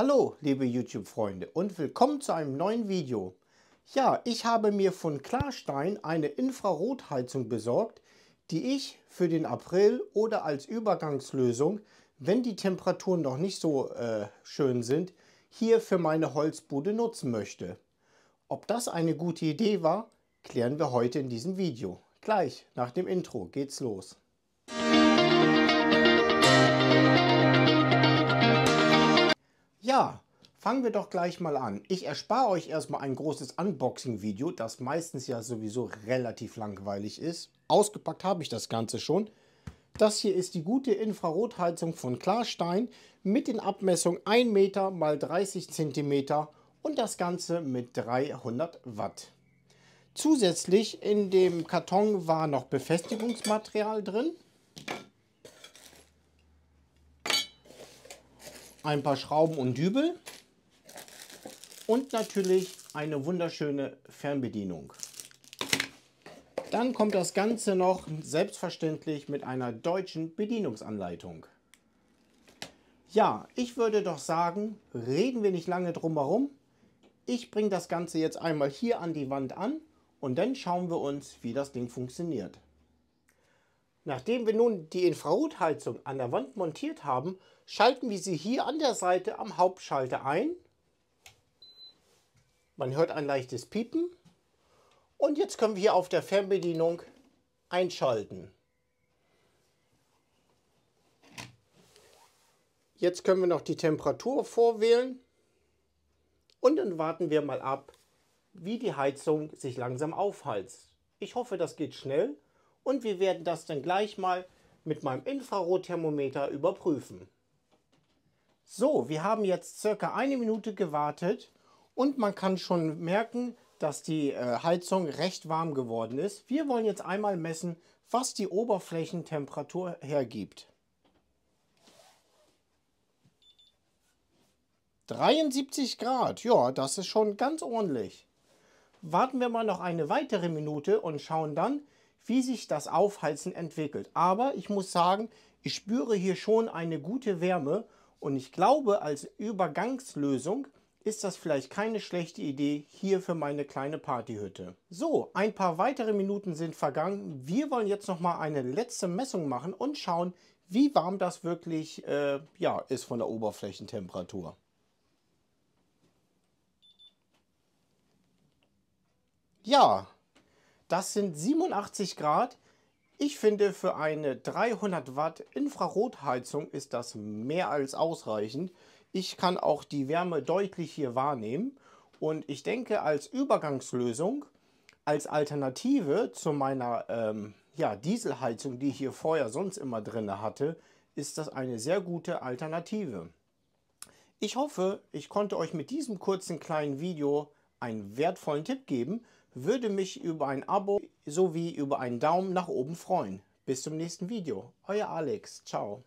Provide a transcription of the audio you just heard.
Hallo liebe YouTube-Freunde und willkommen zu einem neuen Video. Ja, ich habe mir von Klarstein eine Infrarotheizung besorgt, die ich für den April oder als Übergangslösung, wenn die Temperaturen noch nicht so schön sind, hier für meine Holzbude nutzen möchte. Ob das eine gute Idee war, klären wir heute in diesem Video. Gleich nach dem Intro geht's los. Ja, fangen wir doch gleich mal an. Ich erspare euch erstmal ein großes Unboxing-Video, das meistens ja sowieso relativ langweilig ist. Ausgepackt habe ich das Ganze schon. Das hier ist die gute Infrarotheizung von Klarstein mit den Abmessungen 1 Meter x 30 cm und das Ganze mit 300 Watt. Zusätzlich in dem Karton war noch Befestigungsmaterial drin. Ein paar Schrauben und Dübel und natürlich eine wunderschöne Fernbedienung. Dann kommt das Ganze noch selbstverständlich mit einer deutschen Bedienungsanleitung. Ja, ich würde doch sagen, reden wir nicht lange drum herum. Ich bringe das Ganze jetzt einmal hier an die Wand an und dann schauen wir uns, wie das Ding funktioniert. Nachdem wir nun die Infrarotheizung an der Wand montiert haben, schalten wir sie hier an der Seite am Hauptschalter ein. Man hört ein leichtes Piepen. Und jetzt können wir hier auf der Fernbedienung einschalten. Jetzt können wir noch die Temperatur vorwählen. Und dann warten wir mal ab, wie die Heizung sich langsam aufheizt. Ich hoffe, das geht schnell. Und wir werden das dann gleich mal mit meinem Infrarotthermometer überprüfen. So, wir haben jetzt circa eine Minute gewartet und man kann schon merken, dass die Heizung recht warm geworden ist. Wir wollen jetzt einmal messen, was die Oberflächentemperatur hergibt. 73 Grad, ja, das ist schon ganz ordentlich. Warten wir mal noch eine weitere Minute und schauen dann, wie sich das Aufheizen entwickelt. Aber ich muss sagen, ich spüre hier schon eine gute Wärme. Und ich glaube, als Übergangslösung ist das vielleicht keine schlechte Idee hier für meine kleine Partyhütte. So, ein paar weitere Minuten sind vergangen. Wir wollen jetzt nochmal eine letzte Messung machen und schauen, wie warm das wirklich ist von der Oberflächentemperatur. Ja, das sind 87 Grad. Ich finde, für eine 300 Watt Infrarotheizung ist das mehr als ausreichend. Ich kann auch die Wärme deutlich hier wahrnehmen. Und ich denke, als Übergangslösung, als Alternative zu meiner Dieselheizung, die ich hier vorher sonst immer drin hatte, ist das eine sehr gute Alternative. Ich hoffe, ich konnte euch mit diesem kurzen kleinen Video einen wertvollen Tipp geben. Würde mich über ein Abo sowie über einen Daumen nach oben freuen. Bis zum nächsten Video. Euer Alex. Ciao.